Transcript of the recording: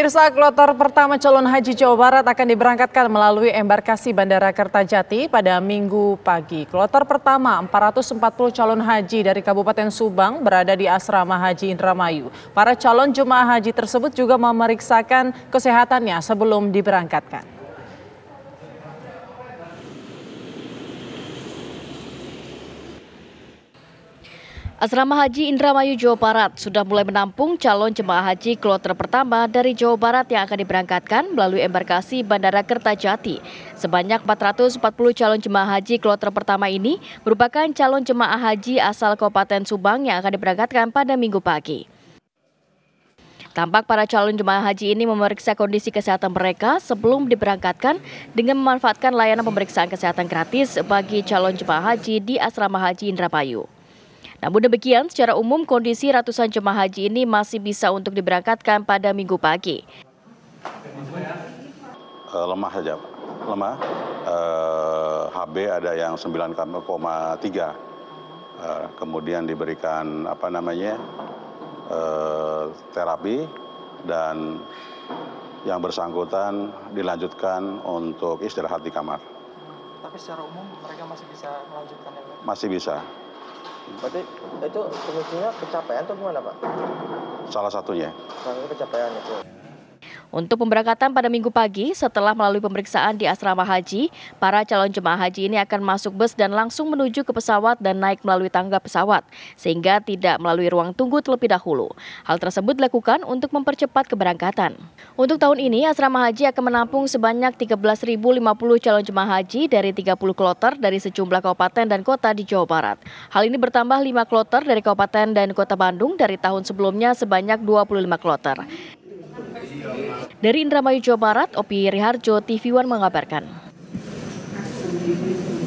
Pirsa, kloter pertama calon haji Jawa Barat akan diberangkatkan melalui embarkasi Bandara Kertajati pada Minggu pagi. Kloter pertama 440 calon haji dari Kabupaten Subang berada di Asrama Haji Indramayu. Para calon jemaah haji tersebut juga memeriksakan kesehatannya sebelum diberangkatkan. Asrama Haji Indramayu Jawa Barat sudah mulai menampung calon jemaah haji kloter pertama dari Jawa Barat yang akan diberangkatkan melalui embarkasi Bandara Kertajati. Sebanyak 440 calon jemaah haji kloter pertama ini merupakan calon jemaah haji asal Kabupaten Subang yang akan diberangkatkan pada Minggu pagi. Tampak para calon jemaah haji ini memeriksa kondisi kesehatan mereka sebelum diberangkatkan dengan memanfaatkan layanan pemeriksaan kesehatan gratis bagi calon jemaah haji di Asrama Haji Indramayu. Namun demikian, secara umum kondisi ratusan jemaah haji ini masih bisa untuk diberangkatkan pada Minggu pagi. Lemah saja, lemah. HB ada yang 9,3. Kemudian diberikan terapi, dan yang bersangkutan dilanjutkan untuk istirahat di kamar. Tapi secara umum mereka masih bisa melanjutkan ya? Masih bisa. Berarti itu kondisinya kecapean atau gimana, Pak? Salah satunya. Salah satu kecapean itu. Untuk pemberangkatan pada Minggu pagi, setelah melalui pemeriksaan di asrama haji, para calon jemaah haji ini akan masuk bus dan langsung menuju ke pesawat dan naik melalui tangga pesawat, sehingga tidak melalui ruang tunggu terlebih dahulu. Hal tersebut dilakukan untuk mempercepat keberangkatan. Untuk tahun ini, asrama haji akan menampung sebanyak 13.050 calon jemaah haji dari 30 kloter dari sejumlah kabupaten dan kota di Jawa Barat. Hal ini bertambah 5 kloter dari kabupaten dan kota Bandung dari tahun sebelumnya sebanyak 25 kloter. Dari Indramayu, Jawa Barat, Opi Riharto, TV One mengabarkan.